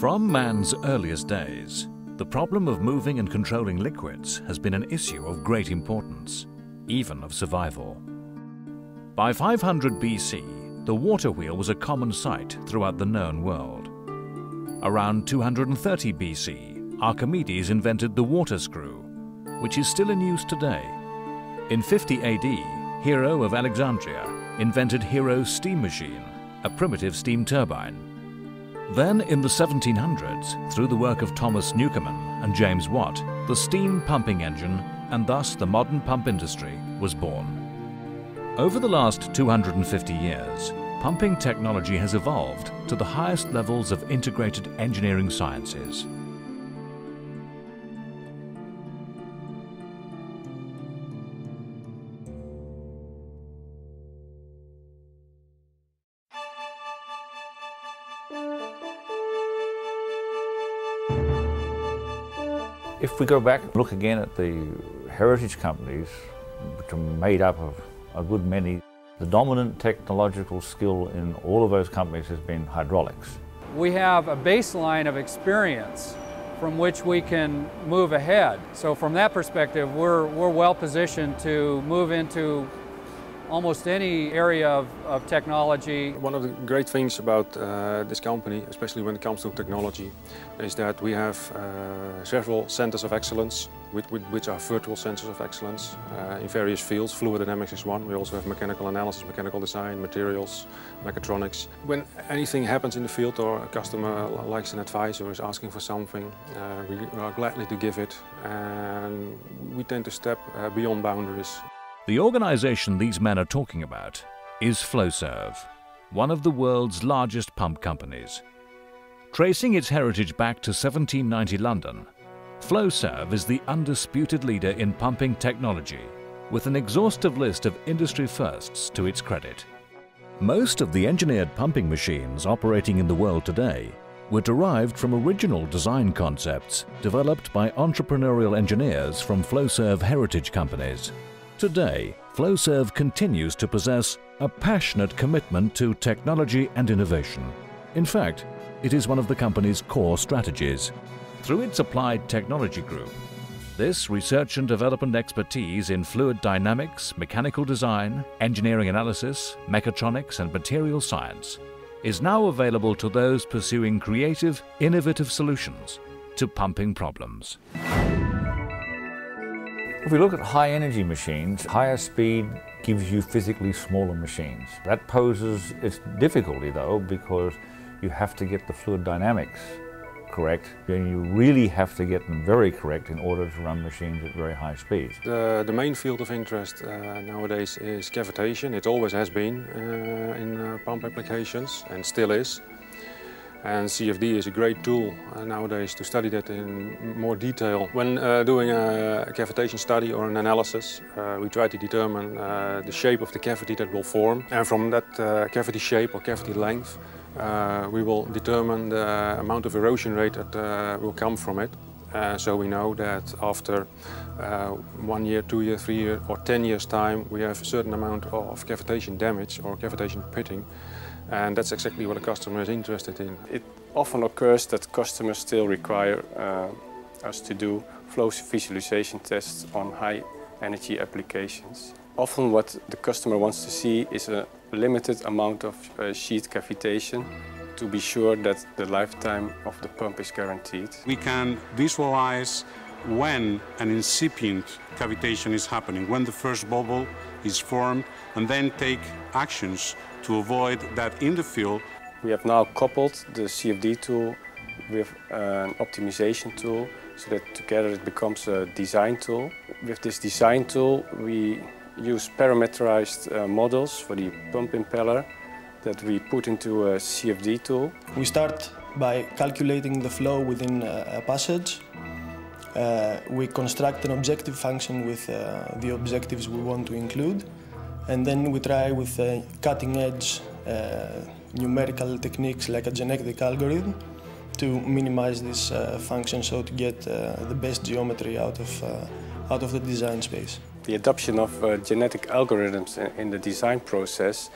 From man's earliest days, the problem of moving and controlling liquids has been an issue of great importance, even of survival. By 500 BC, the water wheel was a common sight throughout the known world. Around 230 BC, Archimedes invented the water screw, which is still in use today. In 50 AD, Hero of Alexandria invented Hero's steam machine, a primitive steam turbine. Then, in the 1700s, through the work of Thomas Newcomen and James Watt, the steam pumping engine, and thus the modern pump industry, was born. Over the last 250 years, pumping technology has evolved to the highest levels of integrated engineering sciences. If we go back and look again at the heritage companies, which are made up of a good many, the dominant technological skill in all of those companies has been hydraulics. We have a baseline of experience from which we can move ahead. So from that perspective, we're well positioned to move into almost any area of technology. One of the great things about this company, especially when it comes to technology, is that we have several centers of excellence, which are virtual centers of excellence in various fields. Fluid dynamics is one. We also have mechanical analysis, mechanical design, materials, mechatronics. When anything happens in the field or a customer likes an advice or is asking for something, we are gladly to give it, and we tend to step beyond boundaries. The organization these men are talking about is Flowserve, one of the world's largest pump companies. Tracing its heritage back to 1790 London, Flowserve is the undisputed leader in pumping technology, with an exhaustive list of industry firsts to its credit. Most of the engineered pumping machines operating in the world today were derived from original design concepts developed by entrepreneurial engineers from Flowserve heritage companies. Today, Flowserve continues to possess a passionate commitment to technology and innovation. In fact, it is one of the company's core strategies. Through its Applied Technology Group, this research and development expertise in fluid dynamics, mechanical design, engineering analysis, mechatronics and material science is now available to those pursuing creative, innovative solutions to pumping problems. If we look at high-energy machines, higher speed gives you physically smaller machines. That poses its difficulty, though, because you have to get the fluid dynamics correct, and you really have to get them very correct in order to run machines at very high speeds. The main field of interest nowadays is cavitation. It always has been in pump applications and still is. And CFD is a great tool nowadays to study that in more detail. When doing a cavitation study or an analysis, we try to determine the shape of the cavity that will form. And from that cavity shape or cavity length, we will determine the amount of erosion rate that will come from it. So we know that after 1 year, 2 year, 3 year, or 10 years time, we have a certain amount of cavitation damage or cavitation pitting. And that's exactly what a customer is interested in. It often occurs that customers still require us to do flow visualization tests on high energy applications. Often what the customer wants to see is a limited amount of sheet cavitation to be sure that the lifetime of the pump is guaranteed. We can visualize when an incipient cavitation is happening, when the first bubble is formed, and then take actions to avoid that in the field. We have now coupled the CFD tool with an optimization tool so that together it becomes a design tool. With this design tool, we use parameterized models for the pump impeller that we put into a CFD tool. We start by calculating the flow within a passage. We construct an objective function with the objectives we want to include, and then we try with cutting-edge numerical techniques like a genetic algorithm to minimize this function so to get the best geometry out of the design space. The adoption of genetic algorithms in the design process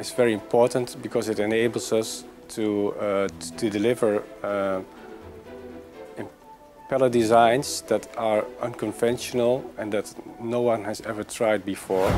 is very important because it enables us to deliver impeller designs that are unconventional and that no one has ever tried before.